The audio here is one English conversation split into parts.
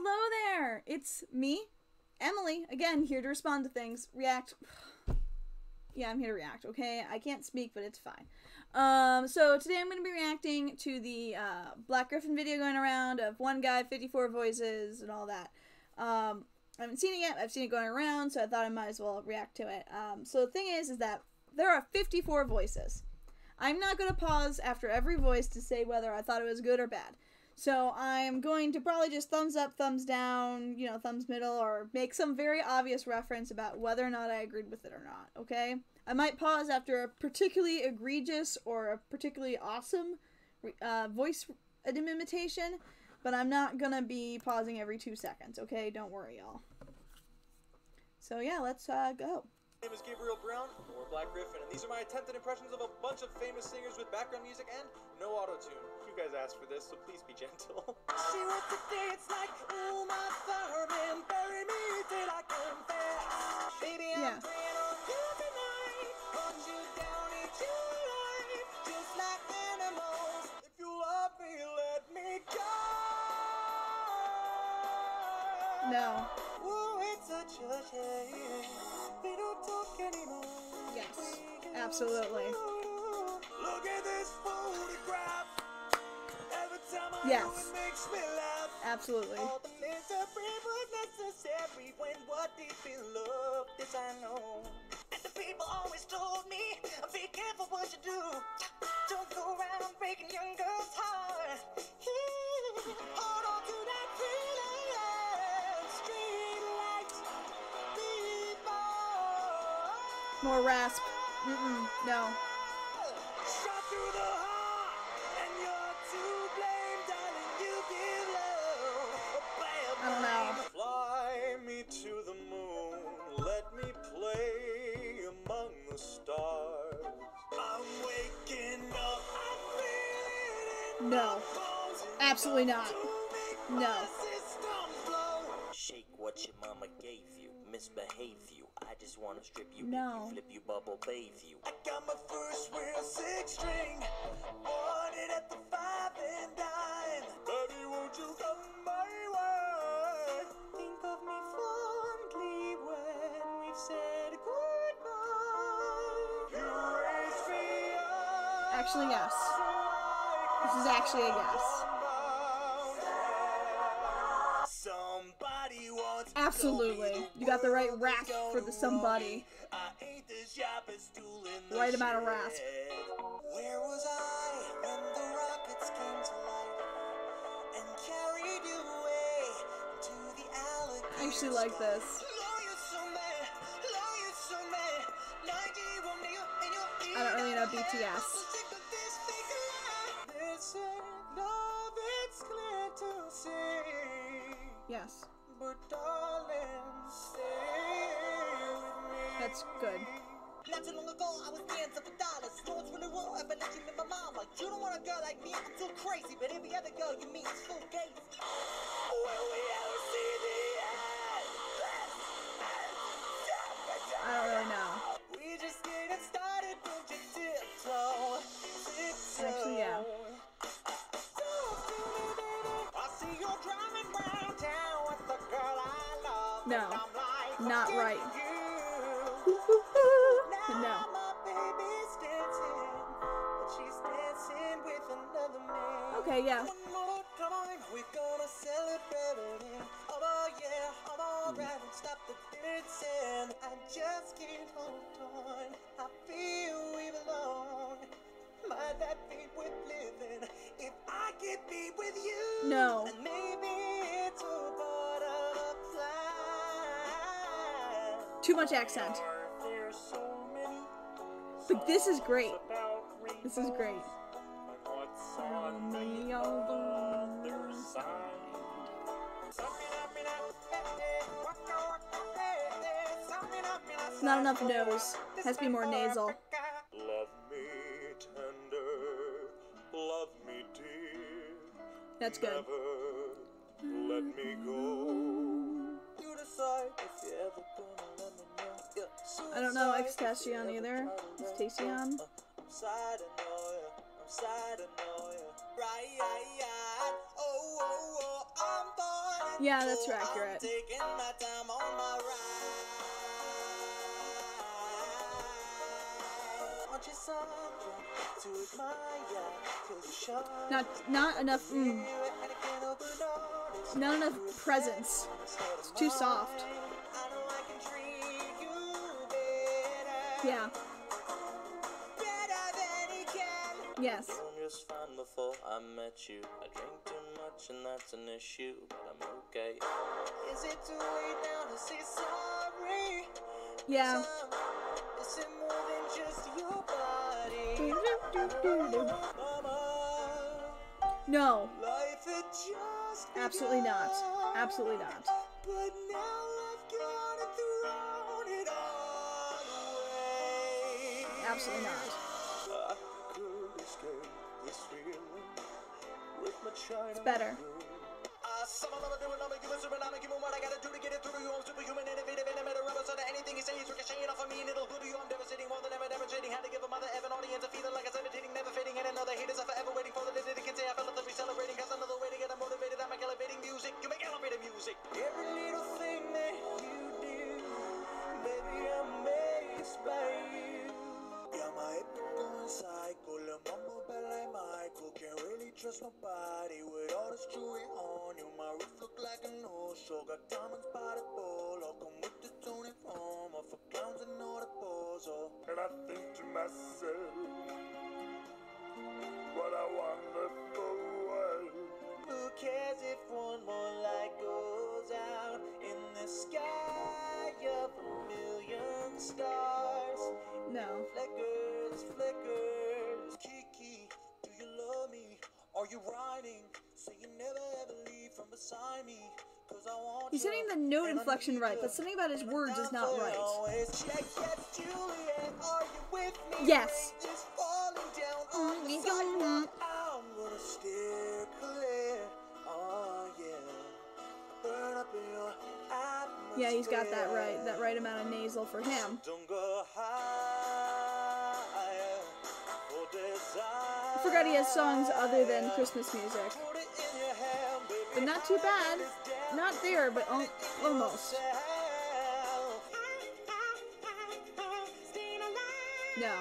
Hello there! It's me, Emily, again, here to respond to things. React. Yeah, I'm here to react, okay? I can't speak, but it's fine. So today I'm going to be reacting to the Black Gryph0n video going around of one guy, 54 voices, and all that. I haven't seen it yet. I've seen it going around, so I thought I might as well react to it. So the thing is that there are 54 voices. I'm not going to pause after every voice to say whether I thought it was good or bad. So I'm going to probably just thumbs up, thumbs down, you know, thumbs middle, or make some very obvious reference about whether or not I agreed with it or not, okay? I might pause after a particularly egregious or a particularly awesome voice imitation, but I'm not going to be pausing every 2 seconds, okay? Don't worry, y'all. So yeah, let's go. My name is Gabriel Brown, or Black Gryph0n, and these are my attempted impressions of a bunch of famous singers with background music and no auto-tune. You guys asked for this, so please be gentle. She went to dance like, oh my fireman, bury me till I confess. Baby, I'm praying on you tonight, hold you down into life, just like animals. If you love me, let me go. No. Oh, it's such a shame. They don't talk anymore. Yes, absolutely. Look at this photograph. Every time I know it makes me laugh. Absolutely. All the misery was necessary when what deep in love is I know. And the people always told me, be careful what you do. Don't go around breaking young girls' heart. Hold on to that feeling. More rasp. No. Shot through the heart, and you're to blame, darling. You give love. I don't know. Fly me to the moon. Let me play among the stars. I'm waking up. No. Absolutely not. No. Shake what your mama gave you. Misbehave you. I just want to strip you, no. You flip you, bubble, bathe you. I got my first real 6-string. Bought it at the 5 and 9. Baby, won't you come my way? Think of me fondly when we've said goodbye. You raise me up. Actually, yes. This is actually a yes. Absolutely. You got the right rasp for the somebody. Right amount of rasp. Where was I when the rockets came to life and carried you away to the alligator sky? I actually like this. I don't really know BTS. Yes. But darling, stay with me. That's good. Not too long ago, I was dancing for dollars. No, it's really wrong if I let you live my mama. You don't want a girl like me, I'm too crazy. But every other girl you meet is full gaze. Will we ever see the end? I don't really know. We just getting started, don't you tiptoe. Actually, yeah. I see you're driving round town. No, not right. No. Okay, yeah. No. Too much accent. But this is great. This is great. Not enough nose. Has to be more nasal. Love me tender. Love me dear. That's good. Let me go. You decide if you ever gonna. I don't know Extasian either. Extasian. Yeah, that's accurate. Not enough. Not enough presence. It's too soft. Yeah. Yes. Just fine before I met you. I drink too much and that's an issue, but I'm okay. Is it too late now to say sorry? Yeah. Is it more than just your body? No. Absolutely not. Absolutely not. But now I've got it thrown it all away. Absolutely not. It's better. Nobody with all this jewelry on you. My roof look like an ocean. Got diamonds by the bowl. I'll come with the tunic form of a clowns and all the puzzle. And I think to myself, what a wonderful world. Who cares if one more light goes out in the sky of a million stars? No. Flickers, flickers. Kiki, do you love me? Are you riding? So you never ever leave from beside me. Cause I want he's hitting the note inflection right, but something about his words is not right. Yes. Yeah, he's got that right amount of nasal for him. I forgot he has songs other than Christmas music. But not too bad. Not there, but almost. No.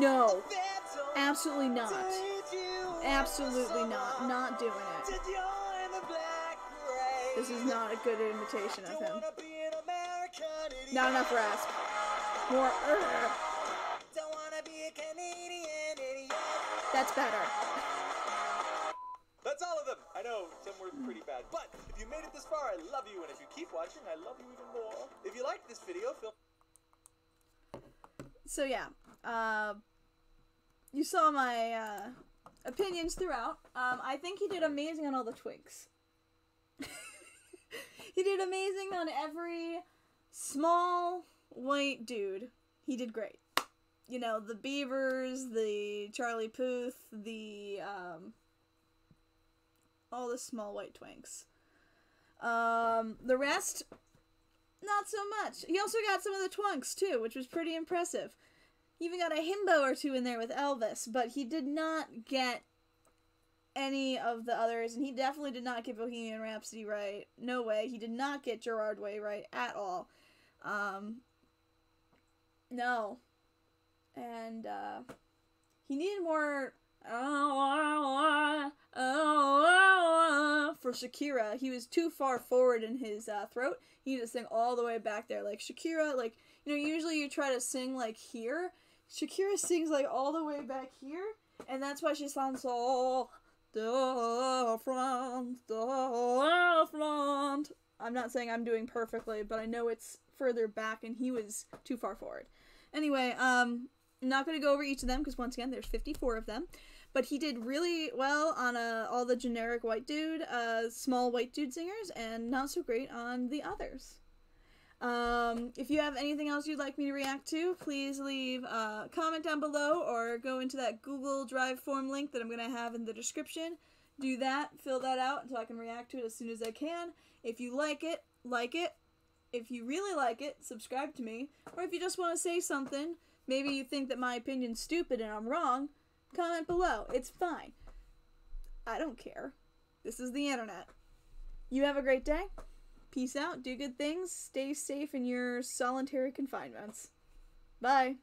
No, absolutely not. Absolutely not. Not doing it. This is not a good imitation of him. Not enough rasp. More. That's better. That's all of them. I know some were pretty bad, but if you made it this far, I love you, and if you keep watching, I love you even more. If you liked this video, feel. So yeah. You saw my opinions throughout. I think he did amazing on all the twigs. He did amazing on every small white dude. He did great. You know, the Beavers, the Charlie Puth, the all the small white twinks. The rest, not so much. He also got some of the twunks too, which was pretty impressive. Even got a himbo or two in there with Elvis, but he did not get any of the others, and he definitely did not get Bohemian Rhapsody right. No way. He did not get Gerard Way right at all. No. And, he needed more for Shakira. He was too far forward in his, throat. He needed to sing all the way back there, like Shakira, like, you know, usually you try to sing, like, here. Shakira sings, like, all the way back here, and that's why she sounds so different. I'm not saying I'm doing perfectly, but I know it's further back, and he was too far forward. Anyway, I'm not going to go over each of them, because once again, there's 54 of them, but he did really well on all the generic white dude, small white dude singers, and not so great on the others. If you have anything else you'd like me to react to, please leave a comment down below or go into that Google Drive form link that I'm going to have in the description. Do that, fill that out so I can react to it as soon as I can. If you like it, like it. If you really like it, subscribe to me. Or if you just want to say something, maybe you think that my opinion's stupid and I'm wrong, comment below. It's fine. I don't care. This is the internet. You have a great day. Peace out. Do good things. Stay safe in your solitary confinements. Bye.